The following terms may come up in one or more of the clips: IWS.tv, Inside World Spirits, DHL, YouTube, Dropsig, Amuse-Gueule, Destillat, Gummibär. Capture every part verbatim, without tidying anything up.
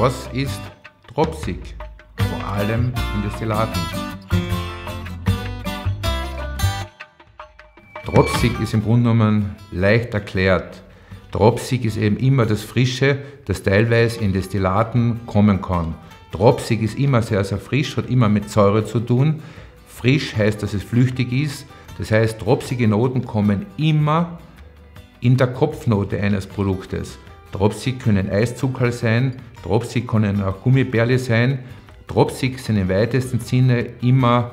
Was ist Dropsig? Vor allem in Destillaten. Dropsig ist im Grunde genommen leicht erklärt. Dropsig ist eben immer das Frische, das teilweise in Destillaten kommen kann. Dropsig ist immer sehr, sehr frisch, hat immer mit Säure zu tun. Frisch heißt, dass es flüchtig ist. Das heißt, dropsige Noten kommen immer in der Kopfnote eines Produktes. Dropsig können Eiszuckerl sein, Dropsig können auch Gummibärle sein. Dropsig sind im weitesten Sinne immer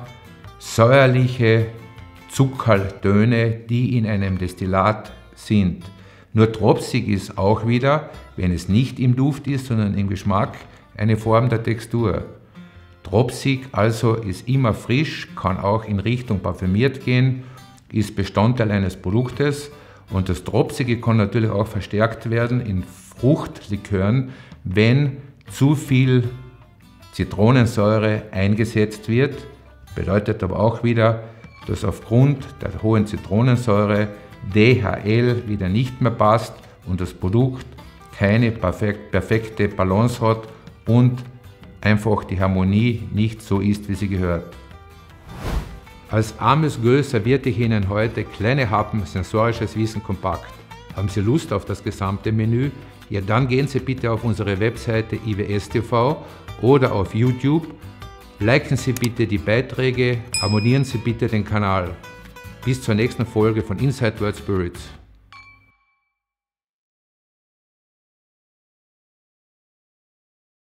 säuerliche Zuckerltöne, die in einem Destillat sind. Nur Dropsig ist auch wieder, wenn es nicht im Duft ist, sondern im Geschmack, eine Form der Textur. Dropsig also ist immer frisch, kann auch in Richtung parfümiert gehen, ist Bestandteil eines Produktes, und das Dropsige kann natürlich auch verstärkt werden in Fruchtlikören, wenn zu viel Zitronensäure eingesetzt wird. Bedeutet aber auch wieder, dass aufgrund der hohen Zitronensäure D H L wieder nicht mehr passt und das Produkt keine perfekte Balance hat und einfach die Harmonie nicht so ist, wie sie gehört. Als Amuse-Gueule servierte ich Ihnen heute kleine Happen sensorisches Wissen kompakt. Haben Sie Lust auf das gesamte Menü? Ja, dann gehen Sie bitte auf unsere Webseite I W S Punkt T V oder auf YouTube. Liken Sie bitte die Beiträge, abonnieren Sie bitte den Kanal. Bis zur nächsten Folge von Inside World Spirits.